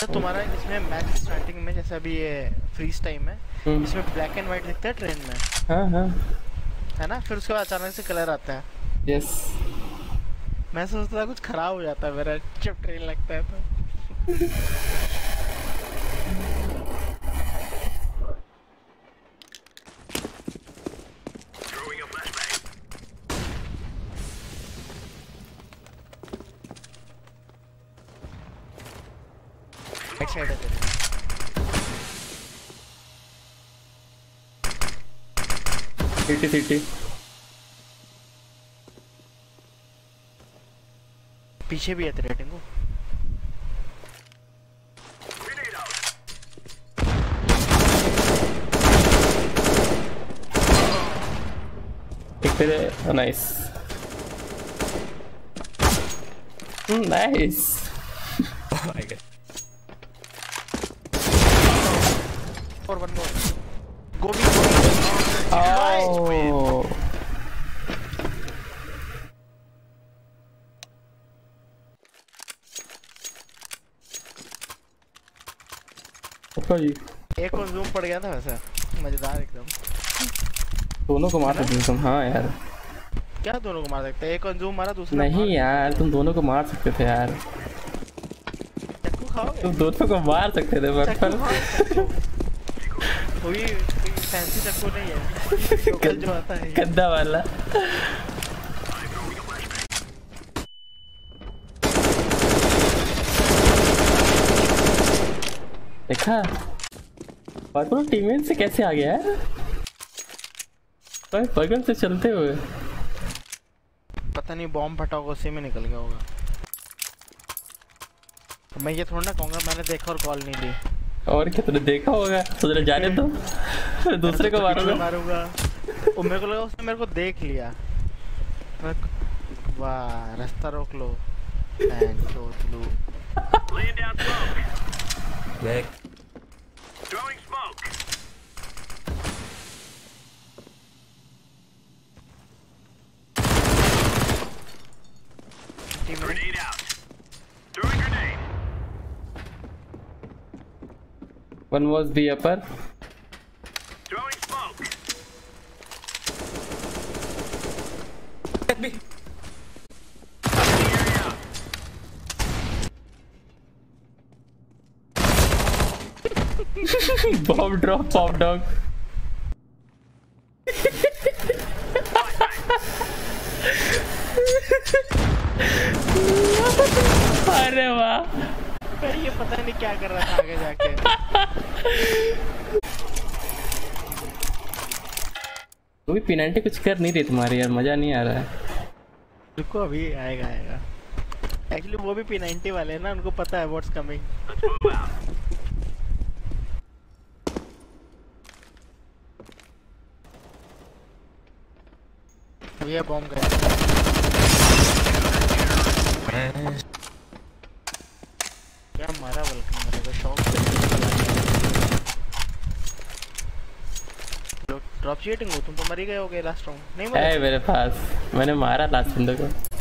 तो तुम्हारा इसमें मैच स्टार्टिंग में जैसा भी ये फ्रीज टाइम है इसमें ब्लैक एंड व्हाइट दिखता है ट्रेन में, हां हां है ना, फिर उसके बाद अचानक से कलर आता है। यस मैं सोचता था कुछ खराब हो जाता है मेरा जब ट्रेन लगता है तो। सिटी पीछे भी है तेरे टीम को। नाइस नाइस और one more go be nice. एक और ज़ूम पड़ गया था वैसा मजेदार एकदम। दोनों को मार सकते तुम। हाँ यार क्या दोनों को मार सकते हैं, एक और ज़ूम मारा दूसरा नहीं यार तुम दोनों को मार सकते थे यार, चक्कू खाओ तुम दोनों को मार सकते थे पर कोई फैंसी चक्कू नहीं है लोकल जो आता है गंदा वाला। देखा बर्गर टीममेट से कैसे आ गया है भाई, बर्गर से चलते हुए पता नहीं बॉम्ब फटा होगा उसी में निकल गया होगा। मैं ये थोड़ा ना कहूँगा मैंने देखा और कॉल नहीं दी, और क्या तुमने देखा होगा तो जाने दो तो। दूसरे को मारूंगा वो मेरे को लगा उसने मेरे को देख लिया, वाह रास्ता रोक लो back throwing smoke team grenade out throwing grenade one was the upper throwing smoke let me bomb drop pop dog अरे वाह ये पता नहीं क्या कर रहा था आगे जाके। तो भी पेनल्टी कुछ कर नहीं रही तुम्हारी यार, मजा नहीं आ रहा है। देखो अभी आएगा आएगा एक्चुअली वो भी पेनल्टी वाले हैं ना, उनको पता है व्हाट्स कमिंग। ये बॉम्ब गया क्या मारा बल्कि मेरे को शॉक ड्रॉप शूटिंग हो तुम तो मर ही गए होगे लास्ट राउंड नहीं। मेरे पास मैंने मारा लास्ट बंदे को।